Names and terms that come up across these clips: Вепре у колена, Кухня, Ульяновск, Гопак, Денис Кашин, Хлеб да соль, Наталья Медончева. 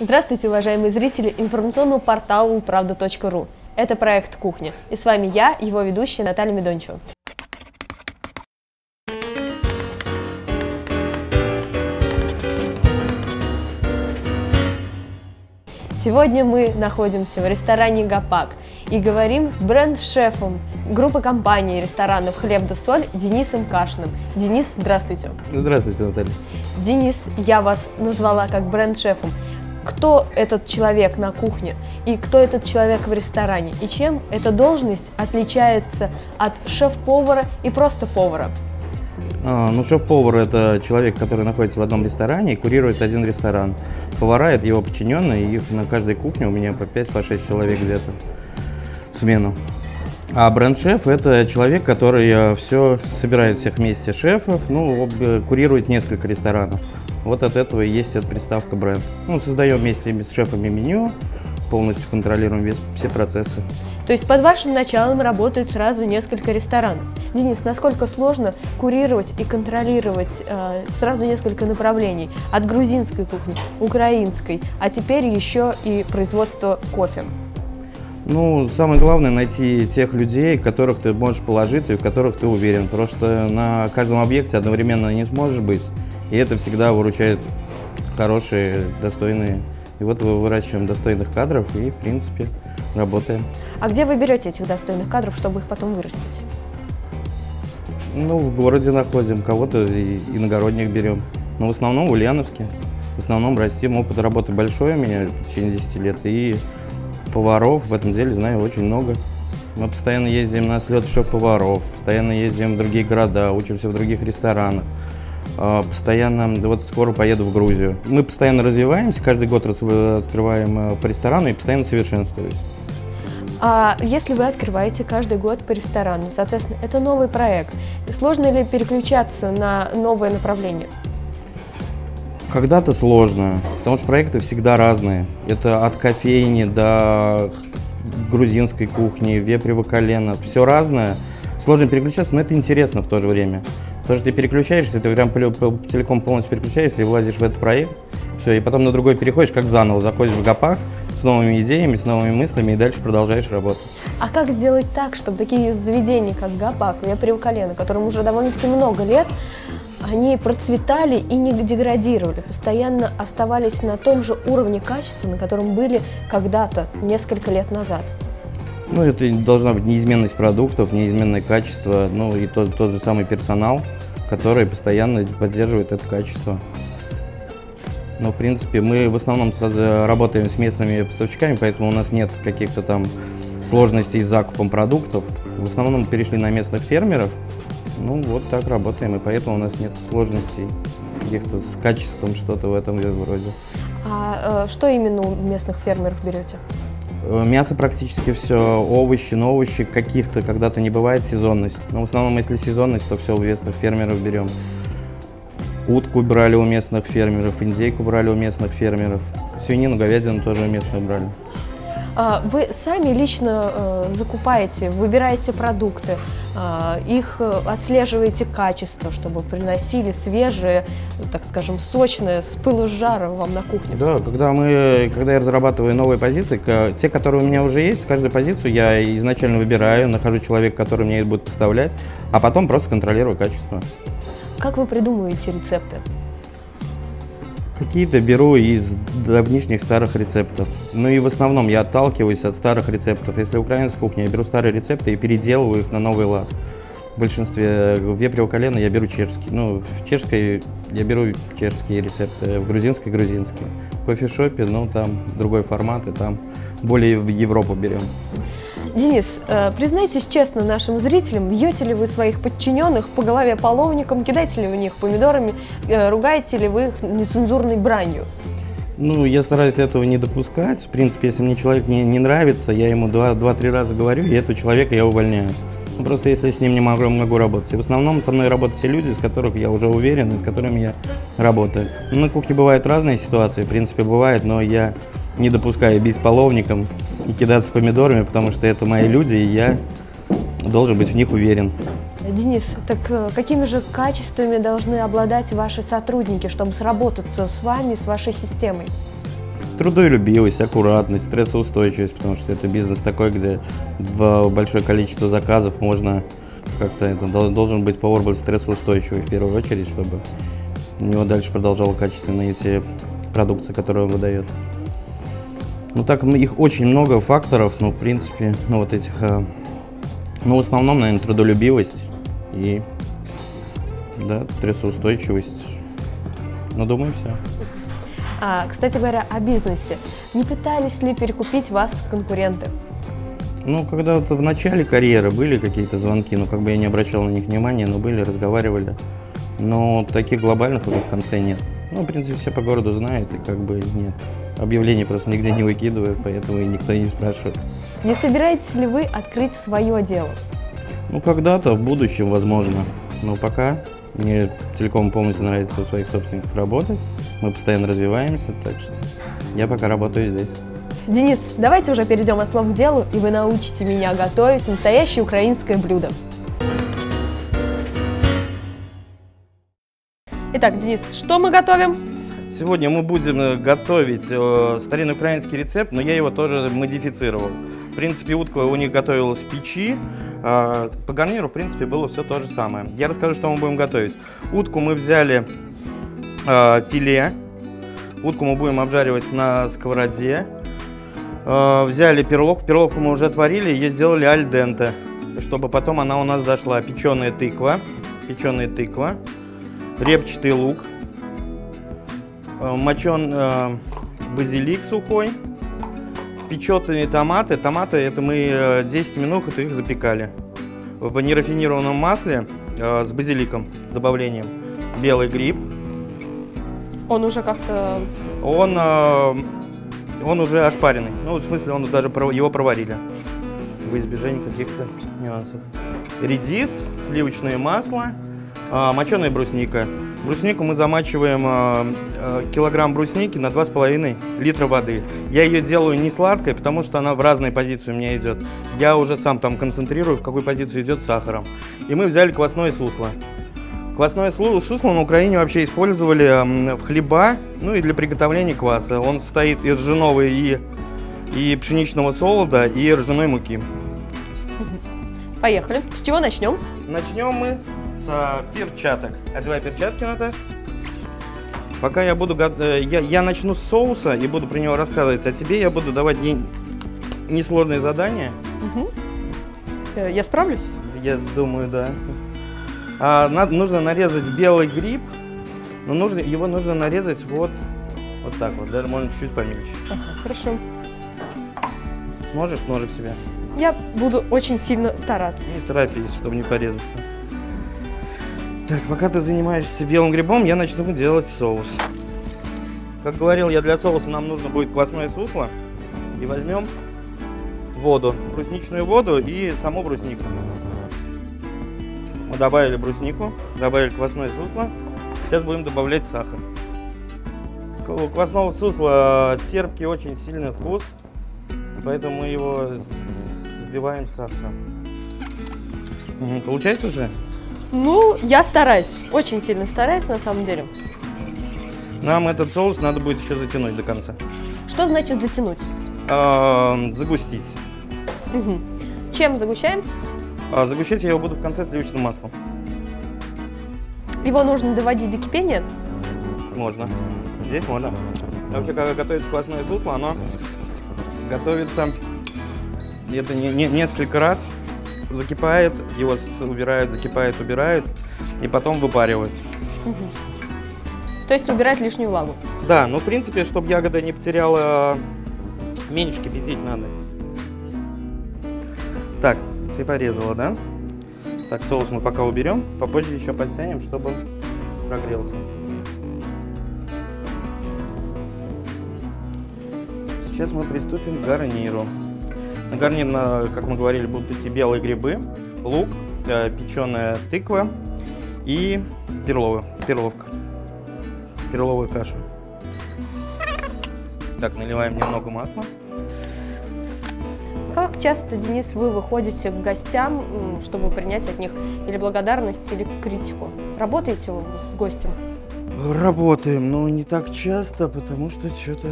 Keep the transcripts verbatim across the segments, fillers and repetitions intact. Здравствуйте, уважаемые зрители информационного портала правда точка ру. Это проект «Кухня». И с вами я, его ведущая Наталья Медончева. Сегодня мы находимся в ресторане «Гопак» и говорим с бренд-шефом группы компаний ресторанов «Хлеб да соль» Денисом Кашиным. Денис, здравствуйте. Здравствуйте, Наталья. Денис, я вас назвала как бренд-шефом. Кто этот человек на кухне и кто этот человек в ресторане? И чем эта должность отличается от шеф-повара и просто повара? А, ну, шеф-повар – это человек, который находится в одном ресторане и курирует один ресторан. Повара – это его подчиненные, и их на каждой кухне у меня по пять-шесть человек где-то в смену. А бренд-шеф – это человек, который все собирает всех вместе шефов, ну, курирует несколько ресторанов. Вот от этого и есть эта приставка бренд. Ну, создаем вместе с шефами меню, полностью контролируем весь, все процессы. То есть под вашим началом работают сразу несколько ресторанов. Денис, насколько сложно курировать и контролировать э, сразу несколько направлений? От грузинской кухни, украинской, а теперь еще и производство кофе. Ну, самое главное – найти тех людей, которых ты можешь положиться и в которых ты уверен. Потому что на каждом объекте одновременно не сможешь быть. И это всегда выручает хорошие, достойные. И вот мы выращиваем достойных кадров и, в принципе, работаем. А где вы берете этих достойных кадров, чтобы их потом вырастить? Ну, в городе находим, кого-то иногородних берем. Но в основном в Ульяновске. В основном растим. Опыт работы большой у меня в течение десяти лет. И поваров в этом деле знаю очень много. Мы постоянно ездим на слет шеф-поваров, постоянно ездим в другие города, учимся в других ресторанах. Постоянно, вот скоро поеду в Грузию. Мы постоянно развиваемся, каждый год открываем по ресторану и постоянно совершенствуемся. А если вы открываете каждый год по ресторану, соответственно, это новый проект. Сложно ли переключаться на новое направление? Когда-то сложно, потому что проекты всегда разные. Это от кофейни до грузинской кухни, вепре у колена, все разное. Сложно переключаться, но это интересно в то же время. Потому что ты переключаешься, ты прям целиком полностью переключаешься и влазишь в этот проект. Все, и потом на другой переходишь, как заново, заходишь в гопак с новыми идеями, с новыми мыслями и дальше продолжаешь работать. А как сделать так, чтобы такие заведения, как гопак, вепре у колена, которым уже довольно-таки много лет, они процветали и не деградировали, постоянно оставались на том же уровне качества, на котором были когда-то, несколько лет назад? Ну, это должна быть неизменность продуктов, неизменное качество, ну и тот, тот же самый персонал, который постоянно поддерживает это качество. Но, в принципе, мы в основном работаем с местными поставщиками, поэтому у нас нет каких-то там сложностей с закупом продуктов. В основном перешли на местных фермеров. Ну, вот так работаем, и поэтому у нас нет сложностей каких-то с качеством, что-то в этом роде. А э, что именно у местных фермеров берете? Мясо практически все, овощи, но овощи каких-то когда-то не бывает, сезонность. Но в основном, если сезонность, то все у местных фермеров берем. Утку брали у местных фермеров, индейку брали у местных фермеров, свинину, говядину тоже у местных брали. Вы сами лично закупаете, выбираете продукты, их отслеживаете качество, чтобы приносили свежие, так скажем, сочные, с пылу с жару вам на кухню? Да, когда, мы, когда я разрабатываю новые позиции, те, которые у меня уже есть, каждую позицию я изначально выбираю, нахожу человека, который мне будет поставлять, а потом просто контролирую качество. Как вы придумываете рецепты? Какие-то беру из давнишних старых рецептов. Ну и в основном я отталкиваюсь от старых рецептов. Если украинская кухня, я беру старые рецепты и переделываю их на новый лад. В большинстве в вепре у колена я беру чешские. Ну, в чешской я беру чешские рецепты, в грузинской – грузинские. В кофешопе, ну, там другой формат, и там более в Европу берем. Денис, признайтесь честно нашим зрителям, бьете ли вы своих подчиненных по голове половником, кидаете ли вы них помидорами, ругаете ли вы их нецензурной бранью? Ну, я стараюсь этого не допускать. В принципе, если мне человек не, не нравится, я ему два-три раза говорю, и этого человека я увольняю. Ну, просто если с ним не могу, могу работать. И в основном со мной работают те люди, с которых я уже уверен, и с которыми я работаю. Ну, на кухне бывают разные ситуации, в принципе, бывает, но я не допускаю бить половником и кидаться помидорами, потому что это мои люди, и я должен быть в них уверен. Денис, так какими же качествами должны обладать ваши сотрудники, чтобы сработаться с вами, с вашей системой? трудолюбивость, аккуратность, стрессоустойчивость, потому что это бизнес такой, где в большое количество заказов можно как-то, это должен быть повар стрессоустойчивый в первую очередь, чтобы у него дальше продолжала качественно идти продукция, которую он выдает. Ну так, их очень много факторов, ну в принципе, ну вот этих, ну в основном, наверное, трудолюбивость и, да, стрессоустойчивость, ну думаю, все. А, кстати говоря, о бизнесе. Не пытались ли перекупить вас конкуренты? Ну, когда вот в начале карьеры были какие-то звонки, ну, как бы я не обращал на них внимания, но были, разговаривали. Но таких глобальных уже в конце нет. Ну, в принципе, все по городу знают, и как бы нет. Объявления просто нигде не выкидывают, поэтому и никто не спрашивает. Не собираетесь ли вы открыть свое дело? Ну, когда-то, в будущем, возможно. Но пока мне целиком полностью нравится у своих собственников работать. Мы постоянно развиваемся, так что я пока работаю здесь. Денис, давайте уже перейдем от слов к делу, и вы научите меня готовить настоящее украинское блюдо. Итак, Денис, что мы готовим? Сегодня мы будем готовить старинный украинский рецепт, но я его тоже модифицировал. В принципе, утка у них готовилась в печи. По гарниру, в принципе, было все то же самое. Я расскажу, что мы будем готовить. Утку мы взяли филе. Утку мы будем обжаривать на сковороде. Взяли перловку. Перловку мы уже отварили, ее сделали аль-денте, чтобы потом она у нас дошла. Печеная тыква. Печеная тыква. Репчатый лук, мочен э, базилик сухой, печеные томаты. Томаты это мы десять минут это их запекали в нерафинированном масле э, с базиликом, добавлением. Белый гриб. Он уже как-то… Он, э, он уже ошпаренный. Ну, в смысле, он даже его проварили в избежание каких-то нюансов. Редис, сливочное масло. Моченая брусника. Бруснику мы замачиваем килограмм брусники на два с половиной литра воды. Я ее делаю не сладкой, потому что она в разные позиции у меня идет. Я уже сам там концентрирую, в какую позицию идет сахаром. И мы взяли квасное сусло. Квасное сусло на Украине вообще использовали в хлеба, ну и для приготовления кваса. Он состоит из ржаного и, и пшеничного солода, и ржаной муки. Поехали. С чего начнем? Начнем мы с перчаток. Одевай перчатки, Наташа. Пока я буду готовить, я, я начну с соуса и буду про него рассказывать, а тебе я буду давать не... несложные задания. Угу. Я справлюсь? Я думаю, да. А, надо, нужно нарезать белый гриб, но нужно, его нужно нарезать вот, вот так вот, даже можно чуть-чуть помельче. Ага, хорошо. Сможешь ножик себе? Я буду очень сильно стараться. Не торопись, чтобы не порезаться. Так, пока ты занимаешься белым грибом, я начну делать соус. Как говорил я, для соуса нам нужно будет квасное сусло. И возьмем воду, брусничную воду и саму бруснику. Мы добавили бруснику, добавили квасное сусло. Сейчас будем добавлять сахар. У квасного сусла терпкий очень сильный вкус, поэтому мы его сбиваем с сахаром. Угу, получается уже? Ну, я стараюсь, очень сильно стараюсь, на самом деле. Нам этот соус надо будет еще затянуть до конца. Что значит затянуть? Э-э, загустить. Угу. Чем загущаем? А, загущать я его буду в конце сливочным маслом. Его нужно доводить до кипения? Можно. Здесь можно. Вообще, когда готовится квасное сусло, оно готовится где-то не, не, несколько раз. Закипает, его убирают, закипает, убирают, и потом выпаривают. Угу. То есть убирать лишнюю влагу? Да, ну в принципе, чтобы ягода не потеряла, меньше кипятить надо. Так, ты порезала, да? Так, соус мы пока уберем, попозже еще подтянем, чтобы он прогрелся. Сейчас мы приступим к гарниру. На гарнир, как мы говорили, будут идти белые грибы, лук, печеная тыква и перлова, перловка, перловая каша. Так, наливаем немного масла. Как часто, Денис, вы выходите к гостям, чтобы принять от них или благодарность, или критику? Работаете вы с гостем? Работаем, но не так часто, потому что что-то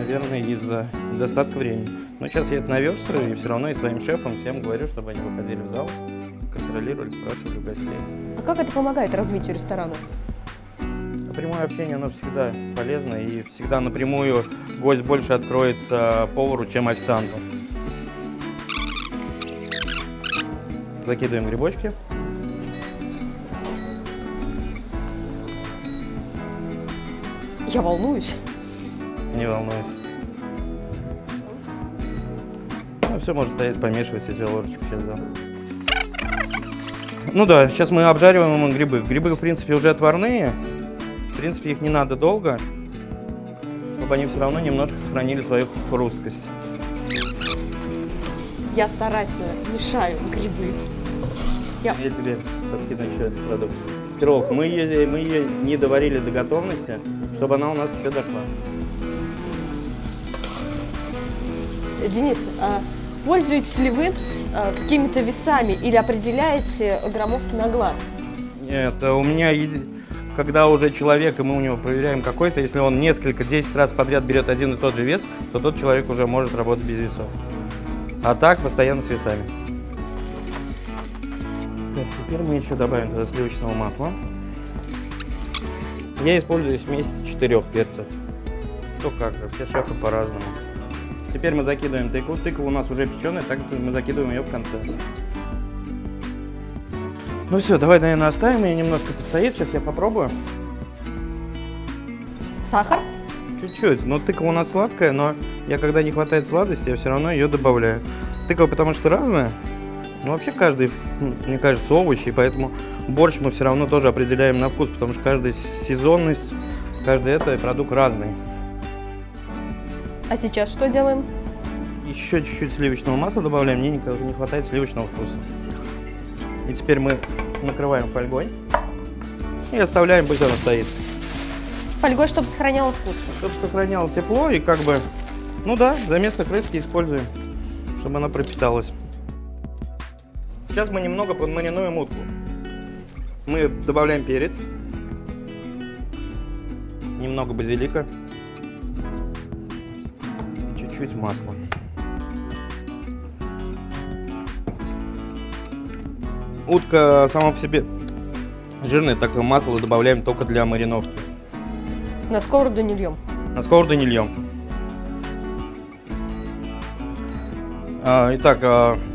наверное, из-за недостатка времени. Но сейчас я это навёструю, и все равно и своим шефам всем говорю, чтобы они выходили в зал, контролировали, спрашивали у гостей. А как это помогает развитию ресторана? Прямое общение, оно всегда полезно, и всегда напрямую гость больше откроется повару, чем официанту. Закидываем грибочки. Я волнуюсь. Не волнуйся. Ну, все может стоять, помешивать, если ложечку сейчас дам. Ну да, сейчас мы обжариваем грибы. Грибы, в принципе, уже отварные. В принципе, их не надо долго, чтобы они все равно немножко сохранили свою хрусткость. Я старательно мешаю грибы. Я, Я тебе подкину еще этот продукт. Пирог. Мы ее, мы ее не доварили до готовности, чтобы она у нас еще дошла. Денис, а пользуетесь ли вы а, какими-то весами или определяете граммовки на глаз? Нет, у меня... Когда уже человек, и мы у него проверяем какой-то, если он несколько, десять раз подряд берет один и тот же вес, то тот человек уже может работать без весов. А так, постоянно с весами. Так, теперь мы еще добавим туда сливочного масла. Я использую смесь четырех перцев. То как, все шефы по-разному. Теперь мы закидываем тыкву. Тыква у нас уже печеная, так мы закидываем ее в конце. Ну все, давай, наверное, оставим ее немножко постоит. Сейчас я попробую. Сахар? Чуть-чуть. Но тыква у нас сладкая, но я, когда не хватает сладости, я все равно ее добавляю. Тыква, потому что разная. Ну, вообще каждый, мне кажется, овощи, и поэтому борщ мы все равно тоже определяем на вкус, потому что каждая сезонность, каждый это продукт разный. А сейчас что делаем? Еще чуть-чуть сливочного масла добавляем. Мне никогда не хватает сливочного вкуса. И теперь мы накрываем фольгой и оставляем, пусть она стоит. Фольгой, чтобы сохраняло вкус. Чтобы сохраняло тепло и как бы, ну да, за место крышки используем, чтобы она пропиталась. Сейчас мы немного подмаринуем утку. Мы добавляем перец, немного базилика, чуть-чуть масла. Утка сама по себе жирная, так и масло добавляем только для мариновки. На сковороду не льем. На сковороду не льем. Итак,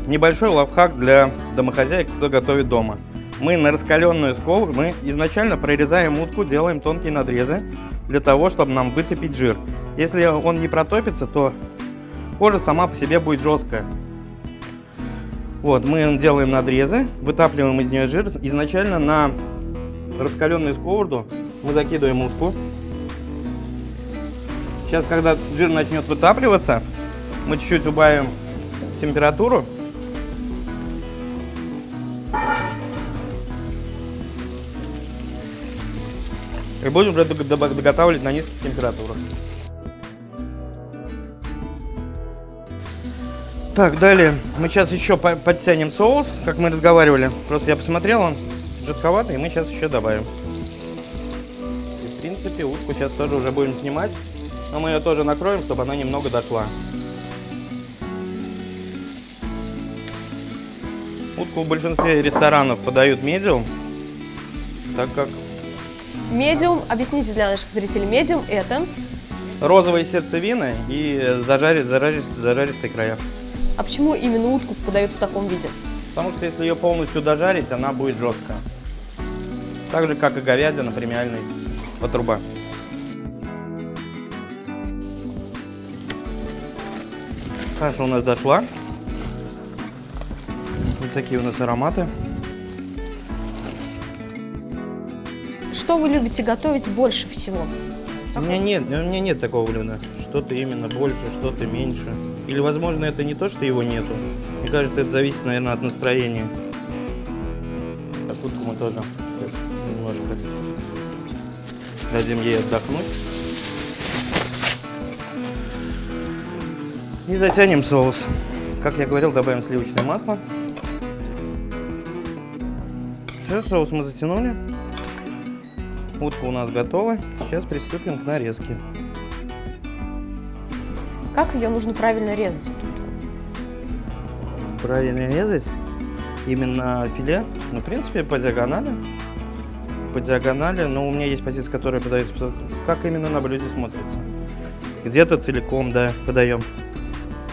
небольшой лайфхак для домохозяек, кто готовит дома. Мы на раскаленную сковороду, мы изначально прорезаем утку, делаем тонкие надрезы, для того, чтобы нам вытопить жир. Если он не протопится, то кожа сама по себе будет жесткая. Вот, мы делаем надрезы, вытапливаем из нее жир. Изначально на раскаленную сковороду мы закидываем утку. Сейчас, когда жир начнет вытапливаться, мы чуть-чуть убавим температуру. И будем уже доготавливать на низких температурах. Так, далее мы сейчас еще подтянем соус, как мы разговаривали. Просто я посмотрел, он жидковатый, и мы сейчас еще добавим. И, в принципе, утку сейчас тоже уже будем снимать. Но мы ее тоже накроем, чтобы она немного дошла. Утку в большинстве ресторанов подают медиум, так как... Медиум, объясните для наших зрителей, медиум это? Розовые сердцевины и зажаристые, зажаристые, зажаристые края. А почему именно утку подают в таком виде? Потому что если ее полностью дожарить, она будет жесткая. Так же, как и говядина премиальная отруба. Каша у нас дошла. Вот такие у нас ароматы. Что вы любите готовить больше всего? У меня нет, у меня нет такого блюда. Что-то именно больше, что-то меньше. Или, возможно, это не то, что его нету. Мне кажется, это зависит, наверное, от настроения. А утку мы тоже немножко дадим ей отдохнуть. И затянем соус. Как я говорил, добавим сливочное масло. Все, соус мы затянули. Утка у нас готова. Сейчас приступим к нарезке. Как ее нужно правильно резать, эту утку? Правильно резать? Именно филе? Ну, в принципе, по диагонали. По диагонали, но у меня есть позиция, которая подается, как именно на блюде смотрится. Где-то целиком, да, подаем.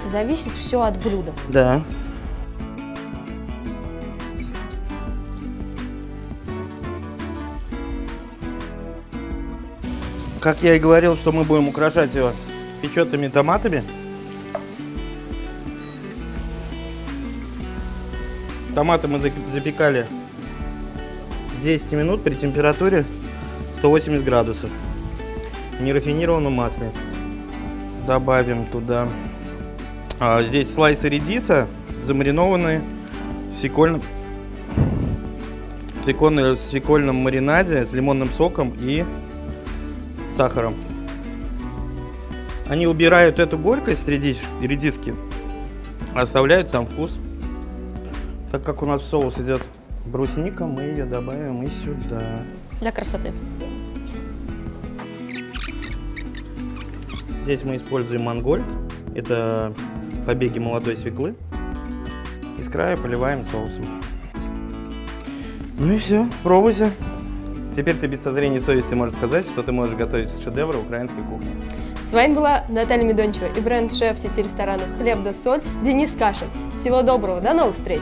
Зависит все от блюда. Да. Как я и говорил, что мы будем украшать его печёными томатами. Томаты мы запекали десять минут при температуре сто восемьдесят градусов. В нерафинированном масле. Добавим туда. А, здесь слайсы редиса, замаринованные в свекольном, в свекольном, в свекольном маринаде с лимонным соком и сахаром. Они убирают эту горькость редиски, оставляют сам вкус. Так как у нас в соус идет брусника, мы ее добавим и сюда. Для красоты. Здесь мы используем мангольд. Это побеги молодой свеклы. И с края поливаем соусом. Ну и все, пробуйте. Теперь ты без созрения совести можешь сказать, что ты можешь готовить шедевры украинской кухни. С вами была Наталья Медончева и бренд-шеф сети ресторанов «Хлеб да соль» Денис Кашин. Всего доброго, до новых встреч!